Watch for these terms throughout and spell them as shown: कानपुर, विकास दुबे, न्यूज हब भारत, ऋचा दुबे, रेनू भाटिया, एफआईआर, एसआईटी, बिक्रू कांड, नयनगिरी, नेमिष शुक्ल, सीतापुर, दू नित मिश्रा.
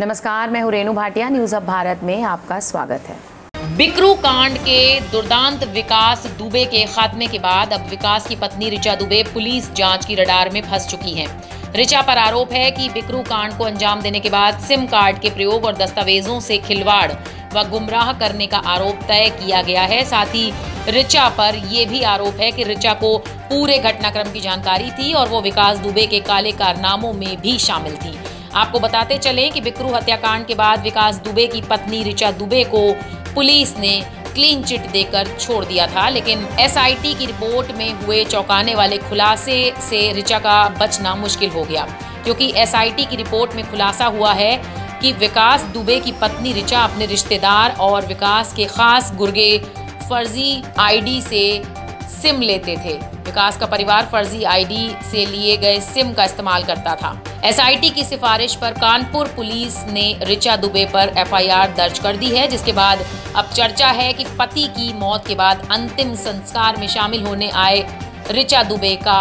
नमस्कार, मैं हूं रेनू भाटिया। न्यूज हब भारत में आपका स्वागत है। बिक्रू कांड के दुर्दांत विकास दुबे के खात्मे के बाद अब विकास की पत्नी ऋचा दुबे पुलिस जांच की रडार में फंस चुकी हैं। ऋचा पर आरोप है कि बिक्रू कांड को अंजाम देने के बाद सिम कार्ड के प्रयोग और दस्तावेजों से खिलवाड़ व गुमराह करने का आरोप तय किया गया है। साथ ही ऋचा पर यह भी आरोप है कि ऋचा को पूरे घटनाक्रम की जानकारी थी और वो विकास दुबे के काले कारनामों में भी शामिल थी। आपको बताते चलें कि बिक्रू हत्याकांड के बाद विकास दुबे की पत्नी ऋचा दुबे को पुलिस ने क्लीन चिट देकर छोड़ दिया था, लेकिन एसआईटी की रिपोर्ट में हुए चौंकाने वाले खुलासे से ऋचा का बचना मुश्किल हो गया, क्योंकि एसआईटी की रिपोर्ट में खुलासा हुआ है कि विकास दुबे की पत्नी ऋचा अपने रिश्तेदार और विकास के खास गुर्गे फर्जी आईडी से सिम लेते थे। विकास का परिवार फर्जी आईडी से लिए गए सिम का इस्तेमाल करता था। एसआईटी की सिफारिश पर कानपुर पुलिस ने ऋचा दुबे पर एफआईआर दर्ज कर दी है, जिसके बाद अब चर्चा है कि पति की मौत के बाद अंतिम संस्कार में शामिल होने आए ऋचा दुबे का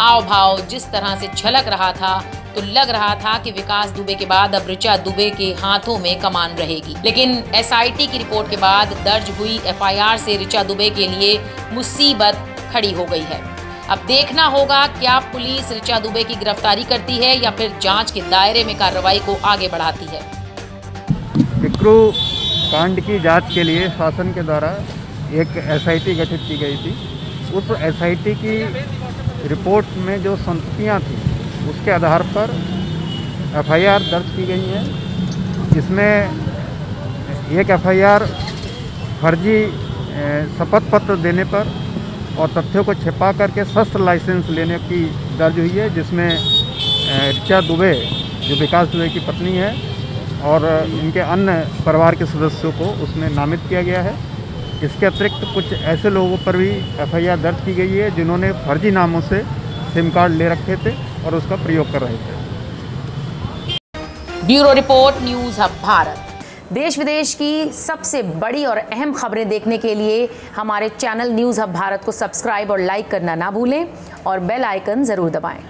आवभाव जिस तरह से झलक रहा था, तो लग रहा था कि विकास दुबे के बाद अब ऋचा दुबे के हाथों में कमान रहेगी। लेकिन एसआईटी की रिपोर्ट के बाद दर्ज हुई एफआईआर से ऋचा दुबे के लिए मुसीबत खड़ी हो गई है। अब देखना होगा क्या पुलिस ऋचा दुबे की गिरफ्तारी करती है या फिर जांच के दायरे में कार्रवाई को आगे बढ़ाती है। बिक्रू कांड की जांच के लिए शासन के द्वारा एक एसआईटी गठित की गई थी। उस एसआईटी की रिपोर्ट में जो संततियाँ थी उसके आधार पर एफआईआर दर्ज की गई है, जिसमें एक एफआईआर फर्जी शपथ पत्र देने पर और तथ्यों को छिपा करके शस्त्र लाइसेंस लेने की दर्ज हुई है, जिसमें ऋचा दुबे जो विकास दुबे की पत्नी है और इनके अन्य परिवार के सदस्यों को उसमें नामित किया गया है। इसके अतिरिक्त कुछ ऐसे लोगों पर भी एफआईआर दर्ज की गई है जिन्होंने फर्जी नामों से सिम कार्ड ले रखे थे और उसका प्रयोग कर रहे थे। Bureau report, न्यूज हब भारत। देश विदेश की सबसे बड़ी और अहम खबरें देखने के लिए हमारे चैनल न्यूज हब भारत को सब्सक्राइब और लाइक करना ना भूलें और बेल आइकन जरूर दबाएं।